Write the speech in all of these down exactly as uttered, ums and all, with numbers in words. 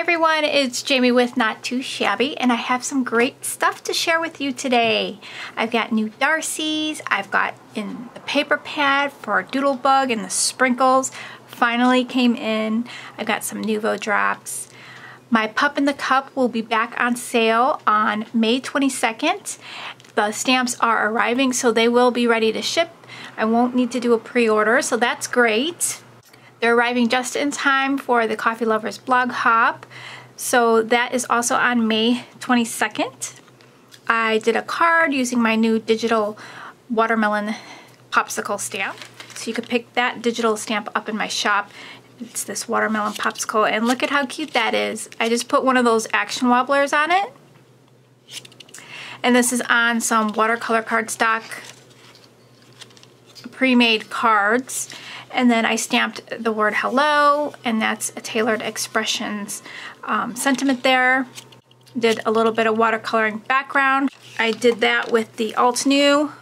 everyone, it's Jamie with Not Too Shabby, and I have some great stuff to share with you today. I've got new Darcie's, I've got in the paper pad for Doodlebug, and the sprinkles finally came in. I've got some Nuvo drops. My Pup in the Cup will be back on sale on May twenty-second. The stamps are arriving, so they will be ready to ship. I won't need to do a pre-order, so that's great. They're arriving just in time for the Coffee Lovers Blog Hop, so that is also on May twenty-second. I did a card using my new digital watermelon popsicle stamp, so you could pick that digital stamp up in my shop. It's this watermelon popsicle, and look at how cute that is. I just put one of those action wobblers on it, and this is on some watercolor cardstock, pre-made cards. And then I stamped the word hello, and that's a Tailored Expressions um, sentiment there. Did a little bit of watercoloring background. I did that with the Alt-New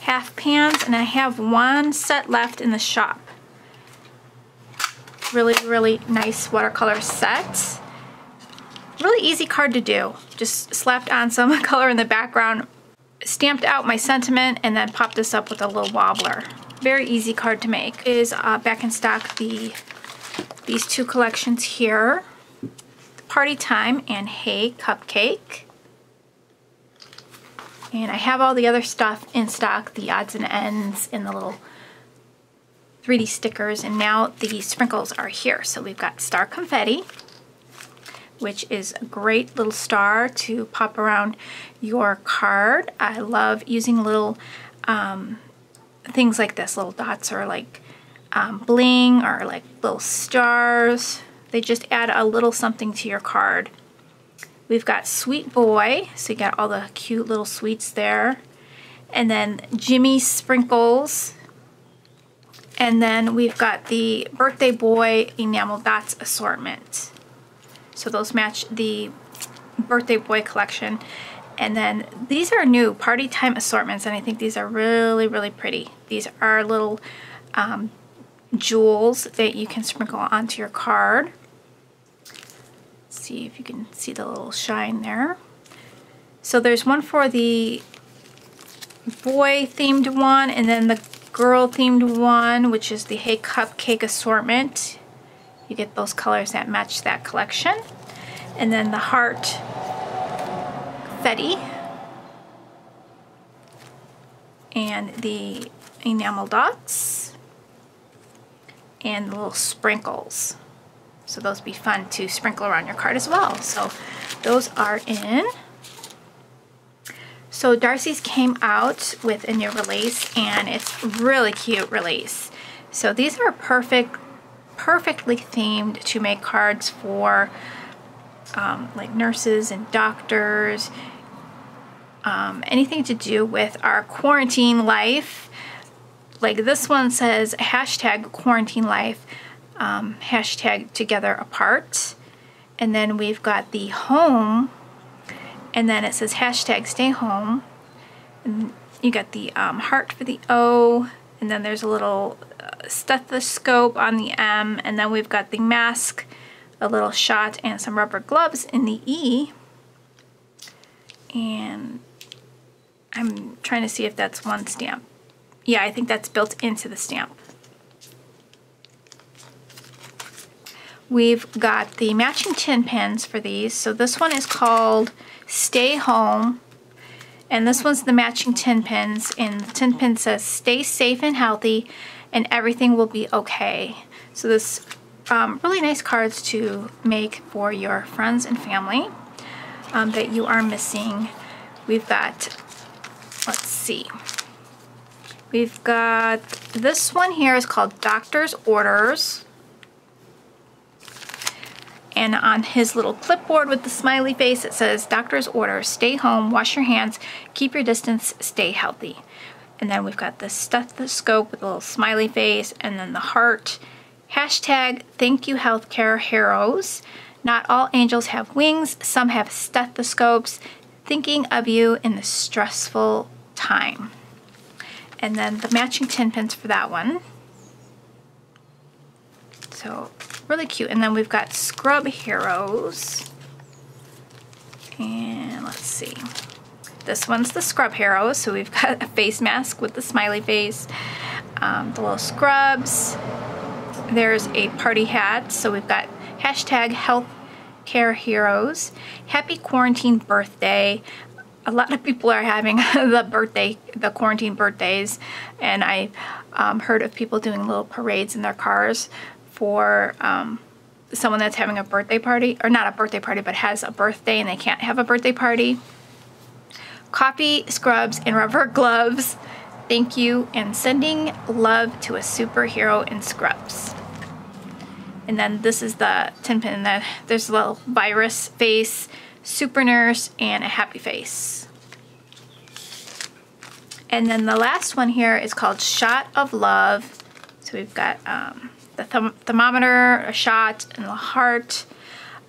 half pans, and I have one set left in the shop. Really, really nice watercolor set. Really easy card to do. Just slapped on some color in the background, stamped out my sentiment, and then popped this up with a little wobbler. Very easy card to make. Is uh, back in stock the these two collections here, Party Time and Hey Cupcake. And I have all the other stuff in stock, the odds and ends and the little three D stickers, and now the sprinkles are here. So we've got Star Confetti, which is a great little star to pop around your card. I love using little um, things like this, little dots or like um, bling or like little stars. They just add a little something to your card. We've got Sweet Boy, so you got all the cute little sweets there. And then Jimmy Sprinkles. And then we've got the Birthday Boy Enamel Dots Assortment. So those match the Birthday Boy collection. And then these are new Party Time assortments, and I think these are really, really pretty. These are little um, jewels that you can sprinkle onto your card. Let's see if you can see the little shine there. So there's one for the boy-themed one, and then the girl-themed one, which is the Hey Cupcake assortment. You get those colors that match that collection. And then the heart confetti and the enamel dots and the little sprinkles. So those would be fun to sprinkle around your card as well. So those are in. So Darcie's came out with a new release, and it's really cute release. So these are perfect, perfectly themed to make cards for um, like nurses and doctors. Um, anything to do with our quarantine life. Like this one says hashtag quarantine life, um, hashtag together apart. And then we've got the home, and then it says hashtag stay home. And you got the um, heart for the O, and then there's a little stethoscope on the M, and then we've got the mask, a little shot, and some rubber gloves in the E. And I'm trying to see if that's one stamp. Yeah, I think that's built into the stamp. We've got the matching tin pins for these. So this one is called Stay Home, and this one's the matching tin pins, and the tin pin says stay safe and healthy and everything will be okay. So this um, really nice cards to make for your friends and family um, that you are missing. We've got, let's see, we've got this one here is called Doctor's Orders, and on his little clipboard with the smiley face it says Doctor's Orders, stay home, wash your hands, keep your distance, stay healthy. And then we've got the stethoscope with a little smiley face, and then the heart, hashtag thank you healthcare heroes, not all angels have wings, some have stethoscopes, thinking of you in this stressful time. And then the matching tin pins for that one. So really cute. And then we've got Scrub Heroes. And let's see. This one's the Scrub Heroes. So we've got a face mask with the smiley face, um, the little scrubs. There's a party hat. So we've got hashtag Health Care Heroes. Happy Quarantine Birthday. A lot of people are having the birthday, the quarantine birthdays, and I um, heard of people doing little parades in their cars for um, someone that's having a birthday party, or not a birthday party, but has a birthday and they can't have a birthday party. Coffee, scrubs, and rubber gloves. Thank you, and sending love to a superhero in scrubs. And then this is the tin pin that there's a little virus face, super nurse, and a happy face. And then the last one here is called Shot of Love. So we've got um, the th thermometer, a shot, and a heart.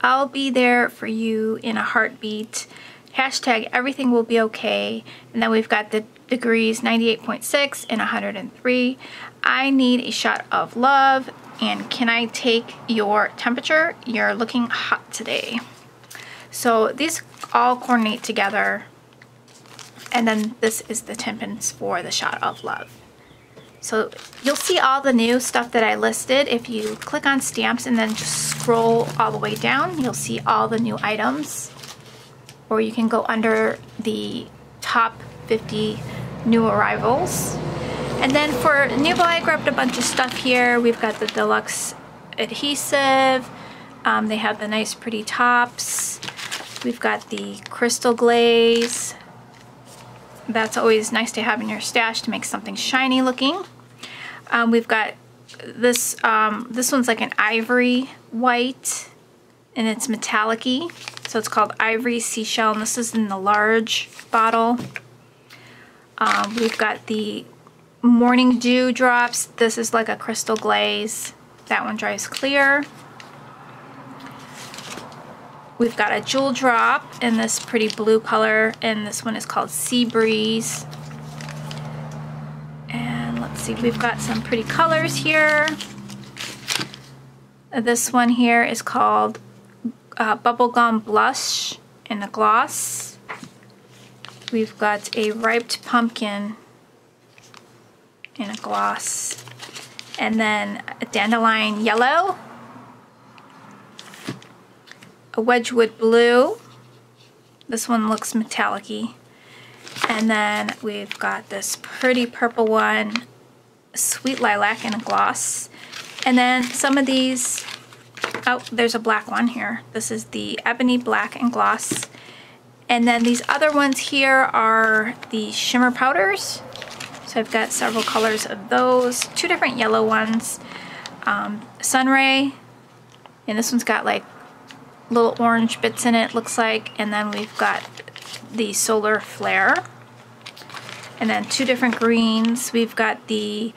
I'll be there for you in a heartbeat. Hashtag everything will be okay. And then we've got the degrees ninety-eight point six and one hundred and three. I need a shot of love. And can I take your temperature? You're looking hot today. So these all coordinate together. And then this is the ten pins for the Shot of Love. So you'll see all the new stuff that I listed. If you click on stamps and then just scroll all the way down, you'll see all the new items. Or you can go under the top fifty new arrivals. And then for Nuvo, I grabbed a bunch of stuff here. We've got the deluxe adhesive. Um, they have the nice pretty tops. We've got the crystal glaze. That's always nice to have in your stash to make something shiny looking. Um, we've got this, um, this one's like an ivory white, and it's metallic-y. So it's called Ivory Seashell, and this is in the large bottle. Um, we've got the Morning Dew Drops. This is like a crystal glaze. That one dries clear. We've got a Jewel Drop in this pretty blue color, and this one is called Sea Breeze. And let's see, we've got some pretty colors here. This one here is called uh, Bubblegum Blush in the gloss. We've got a Riped Pumpkin in a gloss. And then a Dandelion Yellow. A Wedgwood Blue. This one looks metallic-y. And then we've got this pretty purple one, Sweet Lilac in a gloss. And then some of these, oh, there's a black one here. This is the Ebony Black in gloss. And then these other ones here are the shimmer powders. So I've got several colors of those, two different yellow ones. Um, Sunray, and this one's got like little orange bits in it, looks like. And then we've got the Solar Flare, and then two different greens. We've got the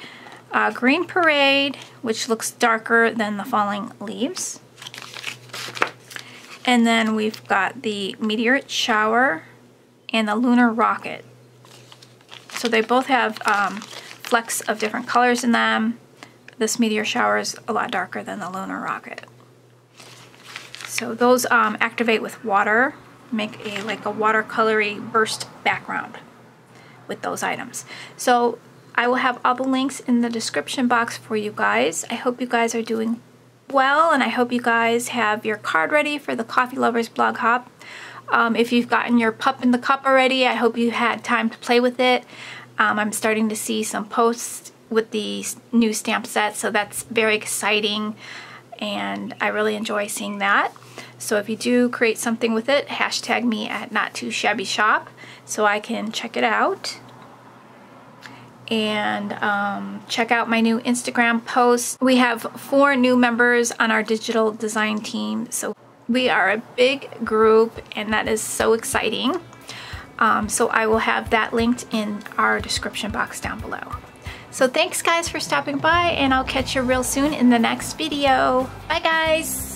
uh, Green Parade, which looks darker than the falling leaves. And then we've got the Meteorite Shower and the Lunar Rocket. So they both have um, flecks of different colors in them. This Meteor Shower is a lot darker than the Lunar Rocket. So those um, activate with water, make a like a watercolory burst background with those items. So I will have all the links in the description box for you guys. I hope you guys are doing well, and I hope you guys have your card ready for the Coffee Lovers Blog Hop. Um, if you've gotten your Pup in the Cup already, I hope you had time to play with it. Um, I'm starting to see some posts with the new stamp set, so that's very exciting. And I really enjoy seeing that. So if you do create something with it, hashtag me at Not Too Shabby Shop so I can check it out. And um, check out my new Instagram post. We have four new members on our digital design team. So we are a big group, and that is so exciting. Um, so I will have that linked in our description box down below. So thanks guys for stopping by, and I'll catch you real soon in the next video. Bye guys!